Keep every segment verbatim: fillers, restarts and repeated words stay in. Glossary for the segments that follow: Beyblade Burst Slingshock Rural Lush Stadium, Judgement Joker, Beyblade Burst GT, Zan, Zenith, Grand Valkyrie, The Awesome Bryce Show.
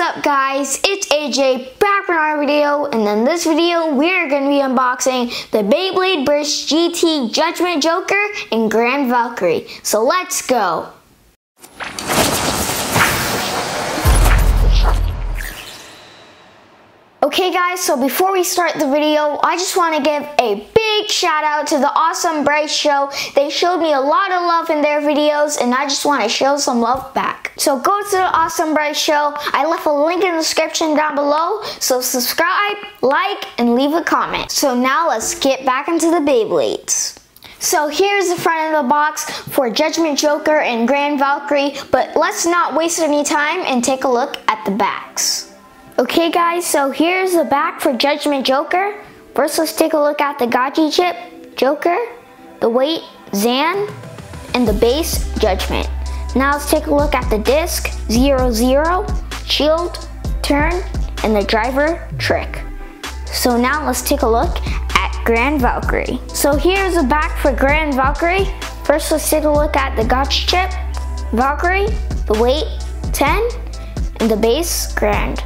What's up guys, it's A J back for another video, and in this video we're going to be unboxing the Beyblade Burst G T Judgement Joker and Grand Valkyrie. So let's go! Okay guys, so before we start the video, I just want to give a big shout out to The Awesome Bryce Show. They showed me a lot of love in their videos and I just want to show some love back. So go to The Awesome Bryce Show. I left a link in the description down below, so subscribe, like, and leave a comment. So now let's get back into the Beyblades. So here's the front of the box for Judgement Joker and Grand Valkyrie, but let's not waste any time and take a look at the backs. Okay guys, so here's the back for Judgement Joker. First let's take a look at the Gachi chip, Joker, the weight, Zan, and the base, Judgement. Now let's take a look at the disc, zero, zero, shield, turn, and the driver, trick. So now let's take a look at Grand Valkyrie. So here's the back for Grand Valkyrie. First let's take a look at the Gachi chip, Valkyrie, the weight, ten, and the base, Grand.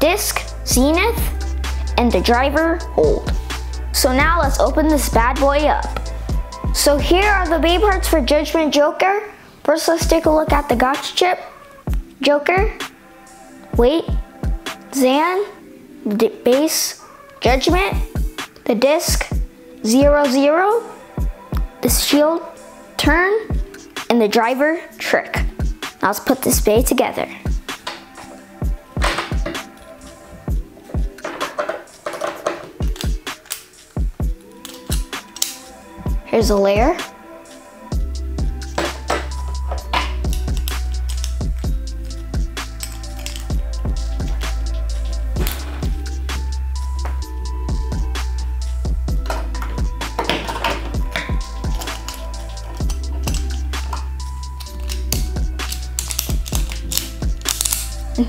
Disc, Zenith, and the driver, Old. So now let's open this bad boy up. So here are the Beyblade parts for Judgement Joker. First let's take a look at the Gacha chip, Joker, weight, Zan, the base, Judgement, the disc, zero, zero, the shield, turn, and the driver, trick. Now let's put this bay together. Here's a layer. And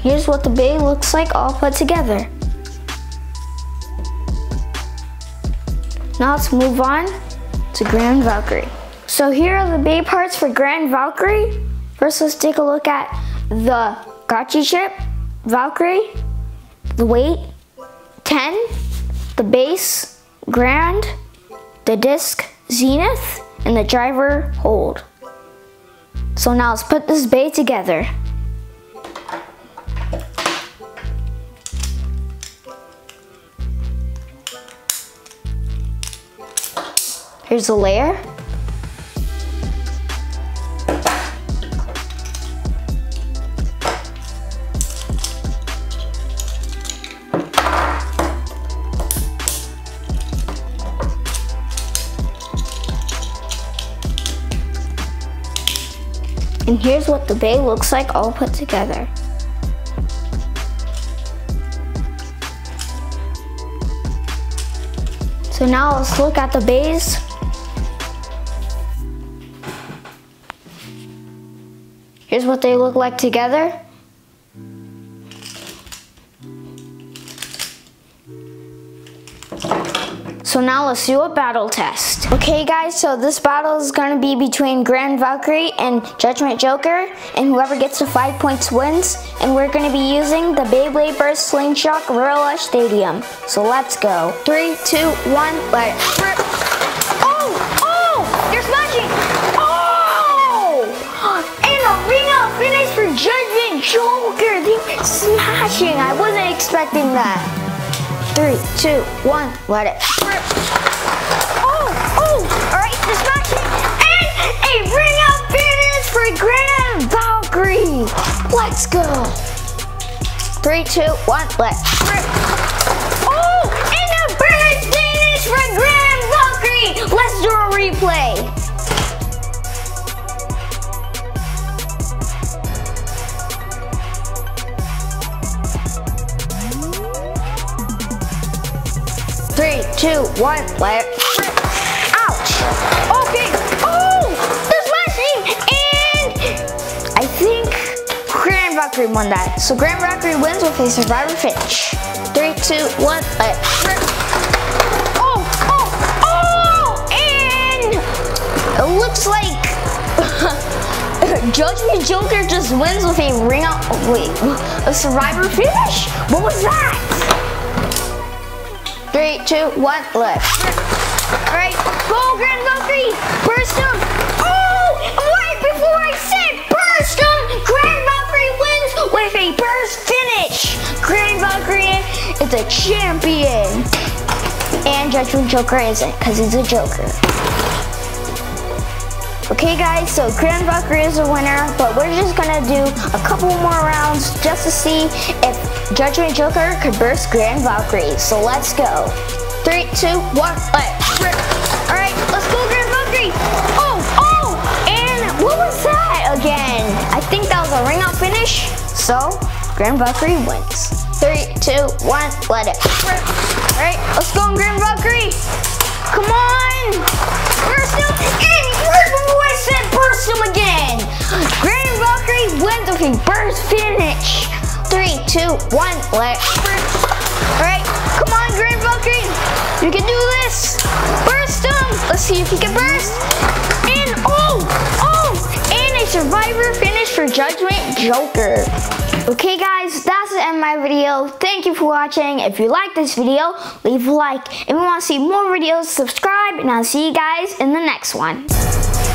here's what the bay looks like all put together. Now let's move on to Grand Valkyrie. So here are the Beyblade parts for Grand Valkyrie. First let's take a look at the Gachi chip, Valkyrie, the weight, ten, the base, Grand, the disc, Zenith, and the driver, Hold. So now let's put this bay together. Here's a layer. And here's what the bay looks like all put together. So now let's look at the bays. Here's what they look like together. So now let's do a battle test. Okay guys, so this battle is gonna be between Grand Valkyrie and Judgement Joker, and whoever gets to five points wins, and we're gonna be using the Beyblade Burst Slingshock Rural Lush Stadium. So let's go. Three, two, one, let's rip. Oh, oh, they're smashing. Finish for Judgement Joker. They're smashing. I wasn't expecting that. Three, two, one, let it rip. Oh, oh, all right, they're smashing. And a ring out finish for Grand Valkyrie. Let's go. Three, two, one, let it rip. Oh, and a burst finish for Grand Valkyrie. Let's do a replay. Three, two, one, let it rip. Ouch. Okay. Oh, the smashing. And I think Grand Valkyrie won that. So Grand Valkyrie wins with a survivor finish. Three, two, one, let it rip. Oh, oh, oh. And it looks like Judgement Joker just wins with a ring out, oh wait, a survivor finish? What was that? Three, two, one, left. All right, go Grand Valkyrie, burst him. Oh, right before I said burst him, Grand Valkyrie wins with a burst finish. Grand Valkyrie is a champion. And Judgement Joker isn't, because he's a joker. Okay guys, so Grand Valkyrie is a winner, but we're just gonna do a couple more rounds just to see if Judgement Joker could burst Grand Valkyrie. So let's go. Three, two, one, let's. All right, let's go Grand Valkyrie. Oh, oh, and what was that again? I think that was a ring out finish. So Grand Valkyrie wins. Three, two, one, let it. All right, let's go Grand Valkyrie. Come on, burst him, and right before I said burst him again. Grand Valkyrie wins with a burst finish. Three, two, one, let's burst. All right, come on, Grand Valkyrie, you can do this. Burst him. Let's see if you can burst. And oh, oh, and a survivor finish for Judgement Joker. Okay guys, that's the end of my video. Thank you for watching. If you like this video, leave a like. If you want to see more videos, subscribe, and I'll see you guys in the next one.